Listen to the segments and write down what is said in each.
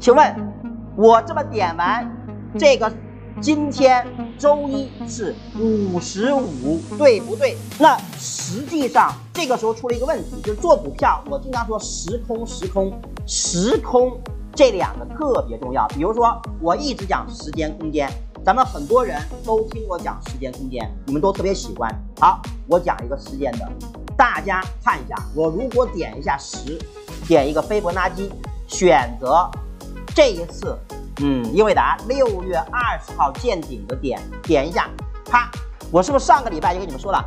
请问，我这么点完这个，今天周一是55，对不对？那实际上这个时候出了一个问题，就是做股票，我经常说时空这两个特别重要。比如说，我一直讲时间空间，咱们很多人都听我讲时间空间，你们都特别喜欢。好，我讲一个时间的，大家看一下，我如果点一下10，点一个斐波那契，选择这一次。英伟达6月20号见顶的点，点一下，啪！我是不是上个礼拜就跟你们说了，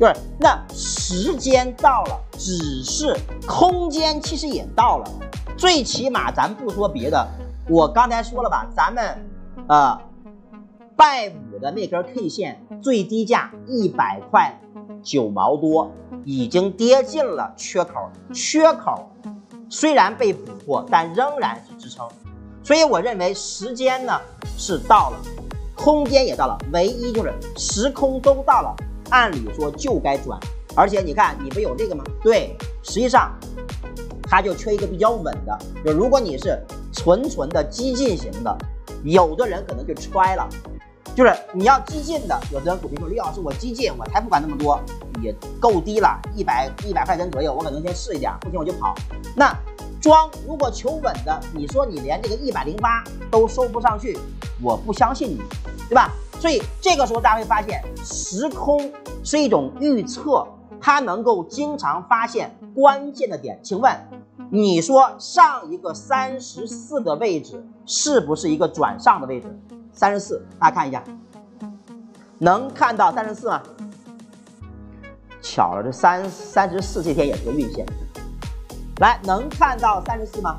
就是那时间到了，只是空间其实也到了。最起码咱不说别的，我刚才说了吧，咱们拜五的那根 K 线最低价100块9毛多，已经跌进了缺口虽然被补破，但仍然是支撑。所以我认为时间呢是到了，空间也到了，唯一就是时空都到了，按理说就该转。而且你看，你不有这个吗？对，实际上它就缺一个比较稳的。就如果你是纯的激进型的，有的人可能就揣了，就是你要激进的，有的人股评说李老师我激进，我才不管那么多，也够低了，100块钱左右，我可能先试一点，不行我就跑。那庄如果求稳的，你说你连这个108都收不上去，我不相信你，对吧？所以这个时候大家会发现，时空是一种预测，它能够经常发现关键的点。请问，你说上一个34的位置是不是一个转上的位置？34，大家看一下，能看到34吗？巧了，这34这天也是个运线。来，能看到34吗？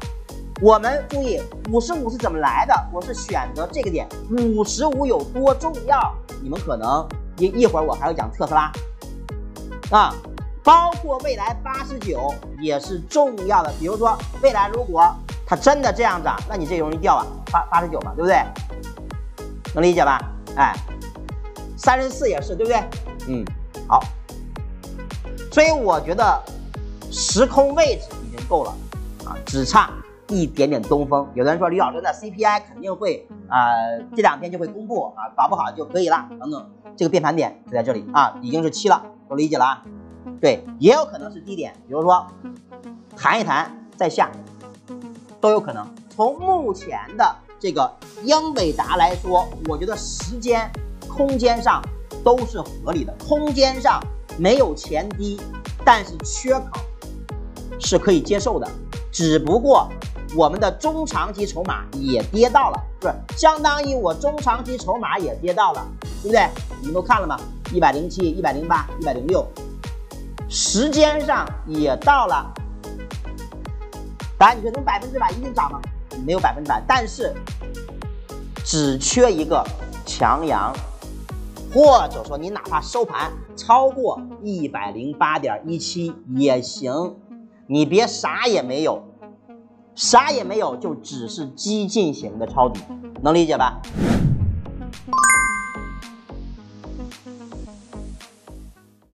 我们注意55是怎么来的？我是选择这个点，55有多重要？你们可能一会儿我还会讲特斯拉啊，包括未来89也是重要的。比如说未来如果它真的这样涨，那你这容易掉啊，89嘛，对不对？能理解吧？哎，34也是，对不对？好。所以我觉得时空位置够了啊，只差一点点东风。有的人说李老师，那 CPI 肯定会这2天就会公布啊，搞不好就可以了等等。这个变盘点就在这里啊，已经是7了，都理解了啊？对，也有可能是低点，比如说弹一弹再下，都有可能。从目前的这个英伟达来说，我觉得时间、空间上都是合理的，空间上没有前低，但是缺口是可以接受的，只不过我们的中长期筹码也跌到了，不是相当于我中长期筹码也跌到了，对不对？你们都看了吗？107、108、106，时间上也到了。当然，你说能100%一定涨吗？没有100%，但是只缺一个强阳，或者说你哪怕收盘超过108.17也行。你别啥也没有，啥也没有，就只是激进型的抄底，能理解吧？